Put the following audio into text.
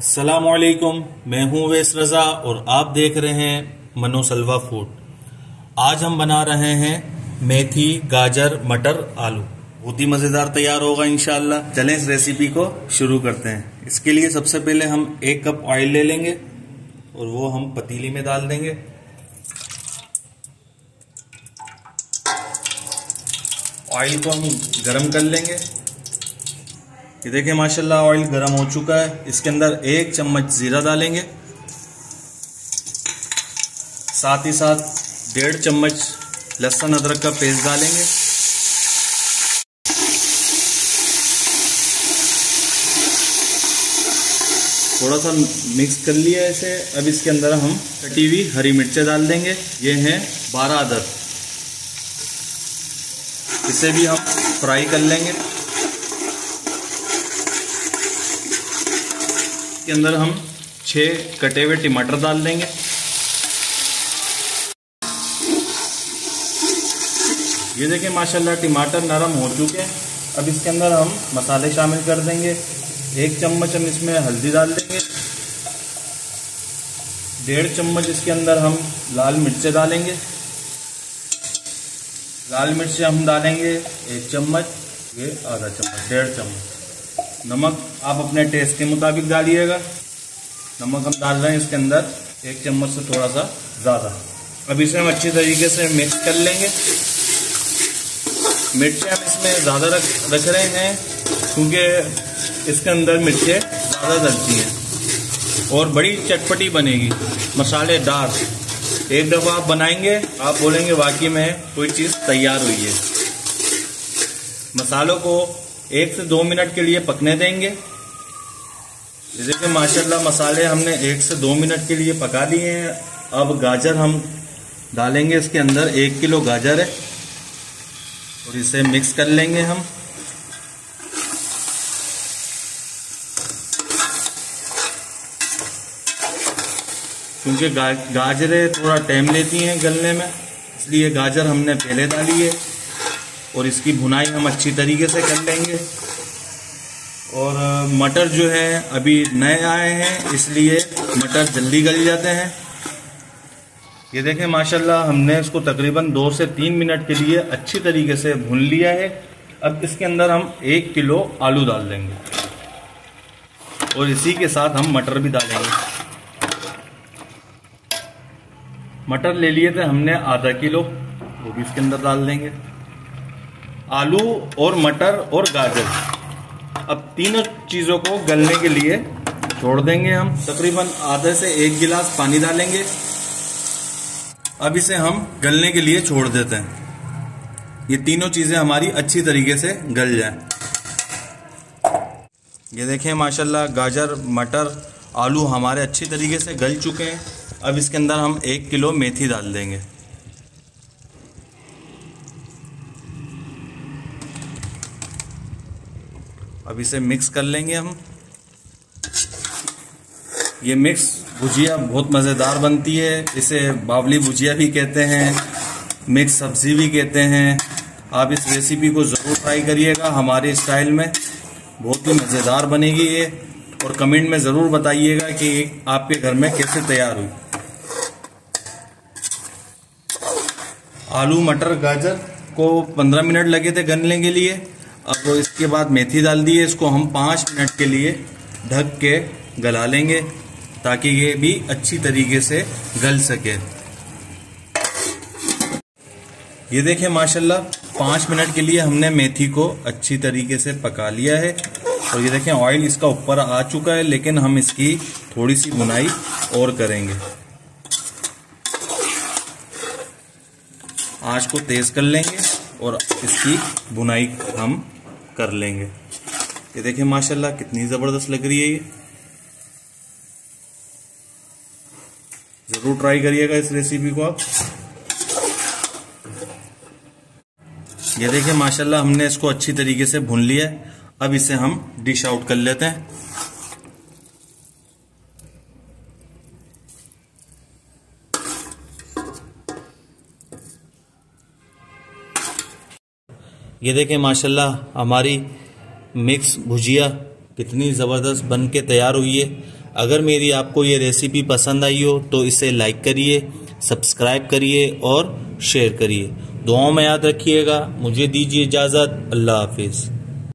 अस्सलाम वालेकुम, मैं हूं वेस रज़ा और आप देख रहे हैं मनोसल्वा फूड। आज हम बना रहे हैं मेथी गाजर मटर आलू, बहुत ही मज़ेदार तैयार होगा इंशाल्लाह। चलें इस रेसिपी को शुरू करते हैं। इसके लिए सबसे पहले हम 1 कप ऑयल ले लेंगे और वो हम पतीली में डाल देंगे। ऑयल को हम गरम कर लेंगे। ये देखिए माशाल्लाह ऑयल गरम हो चुका है। इसके अंदर 1 चम्मच जीरा डालेंगे, साथ ही साथ 1.5 चम्मच लहसुन अदरक का पेस्ट डालेंगे। थोड़ा सा मिक्स कर लिया इसे। अब इसके अंदर हम कटी हुई हरी मिर्चें डाल देंगे, ये हैं 12 अदर। इसे भी हम फ्राई कर लेंगे। इसके अंदर हम 6 कटे हुए टमाटर डाल देंगे। ये देखिए माशाल्लाह टमाटर नरम हो चुके हैं। अब इसके अंदर हम मसाले शामिल कर देंगे। 1 चम्मच हम इसमें हल्दी डाल देंगे, 1.5 चम्मच इसके अंदर हम लाल मिर्चें डालेंगे। लाल मिर्च हम डालेंगे 1 चम्मच, ये आधा चम्मच, 1.5 चम्मच। नमक आप अपने टेस्ट के मुताबिक डालिएगा। नमक हम डाल रहे हैं इसके अंदर 1 चम्मच से थोड़ा सा ज़्यादा। अब इसे हम अच्छी तरीके से मिक्स कर लेंगे। मिर्चें हम इसमें ज़्यादा रख रहे हैं क्योंकि इसके अंदर मिर्चें ज़्यादा डलती हैं और बड़ी चटपटी बनेगी, मसालेदार। एक दफ़ा आप बनाएंगे, आप बोलेंगे वाकई में कोई चीज़ तैयार हुई है। मसालों को 1 से 2 मिनट के लिए पकने देंगे। जैसे माशाल्लाह मसाले हमने 1 से 2 मिनट के लिए पका लिए हैं। अब गाजर हम डालेंगे इसके अंदर, 1 किलो गाजर है, और इसे मिक्स कर लेंगे हम। क्योंकि गाजरें थोड़ा टाइम लेती हैं गलने में, इसलिए गाजर हमने पहले डाली है और इसकी भुनाई हम अच्छी तरीके से कर लेंगे। और मटर जो है अभी नए आए हैं, इसलिए मटर जल्दी गल जाते हैं। ये देखें माशाल्लाह हमने इसको तकरीबन 2 से 3 मिनट के लिए अच्छी तरीके से भून लिया है। अब इसके अंदर हम 1 किलो आलू डाल देंगे और इसी के साथ हम मटर भी डालेंगे। मटर ले लिए थे हमने 0.5 किलो, वो भी इसके अंदर डाल देंगे। आलू और मटर और गाजर अब तीनों चीज़ों को गलने के लिए छोड़ देंगे हम। तकरीबन आधे से 1 गिलास पानी डालेंगे। अब इसे हम गलने के लिए छोड़ देते हैं, ये तीनों चीज़ें हमारी अच्छी तरीके से गल जाएं। ये देखें माशाल्लाह गाजर मटर आलू हमारे अच्छी तरीके से गल चुके हैं। अब इसके अंदर हम 1 किलो मेथी डाल देंगे। अब इसे मिक्स कर लेंगे हम। ये मिक्स भुजिया बहुत मज़ेदार बनती है। इसे बावली भुजिया भी कहते हैं, मिक्स सब्ज़ी भी कहते हैं। आप इस रेसिपी को ज़रूर ट्राई करिएगा हमारे स्टाइल में, बहुत ही मज़ेदार बनेगी ये। और कमेंट में ज़रूर बताइएगा कि आपके घर में कैसे तैयार हुई। आलू मटर गाजर को 15 मिनट लगे थे गलने के लिए। अब इसके बाद मेथी डाल दी है, इसको हम 5 मिनट के लिए ढक के गला लेंगे ताकि ये भी अच्छी तरीके से गल सके। ये देखें माशाल्लाह 5 मिनट के लिए हमने मेथी को अच्छी तरीके से पका लिया है और ये देखें ऑयल इसका ऊपर आ चुका है, लेकिन हम इसकी थोड़ी सी भुनाई और करेंगे। आंच को तेज कर लेंगे और इसकी भुनाई हम कर लेंगे। ये देखें माशाल्लाह कितनी ज़बरदस्त लग रही है ये। ज़रूर ट्राई करिएगा इस रेसिपी को आप। ये देखें माशाल्लाह हमने इसको अच्छी तरीके से भून लिया है। अब इसे हम डिश आउट कर लेते हैं। ये देखें माशाल्लाह हमारी मिक्स भुजिया कितनी ज़बरदस्त बन के तैयार हुई है। अगर मेरी आपको ये रेसिपी पसंद आई हो तो इसे लाइक करिए, सब्सक्राइब करिए और शेयर करिए। दुआओं में याद रखिएगा। मुझे दीजिए इजाज़त। अल्लाह हाफिज़।